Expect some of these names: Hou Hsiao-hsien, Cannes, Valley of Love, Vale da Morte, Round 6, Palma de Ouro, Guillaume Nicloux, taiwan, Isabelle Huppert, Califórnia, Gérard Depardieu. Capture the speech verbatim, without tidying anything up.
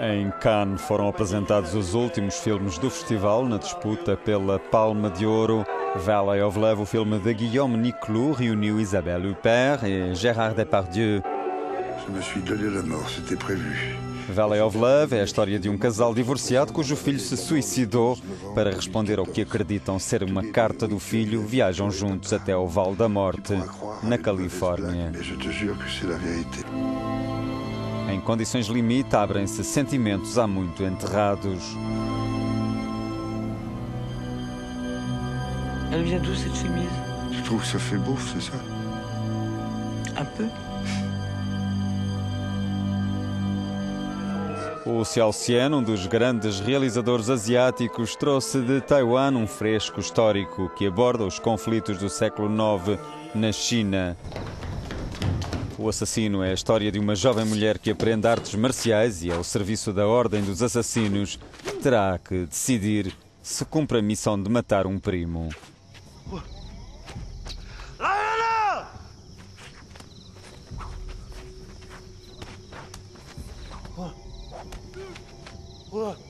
Em Cannes foram apresentados os últimos filmes do festival na disputa pela Palma de Ouro. Valley of Love, o filme de Guillaume Nicloux, reuniu Isabelle Huppert e Gérard Depardieu. Je me suis donné la mort, c'était prévu. Valley of Love é a história de um casal divorciado cujo filho se suicidou. Para responder ao que acreditam ser uma carta do filho, viajam juntos até o Vale da Morte, na Califórnia. Em condições limite, abrem-se sentimentos há muito enterrados. Elle vient d'où cette chemise? Tu trouves que ça fait beau, c'est ça? Un peu. Hou Hsiao-hsien, um dos grandes realizadores asiáticos, trouxe de Taiwan um fresco histórico que aborda os conflitos do século nove na China. O Assassino é a história de uma jovem mulher que aprende artes marciais e, ao serviço da Ordem dos Assassinos, terá que decidir se cumpre a missão de matar um primo. What?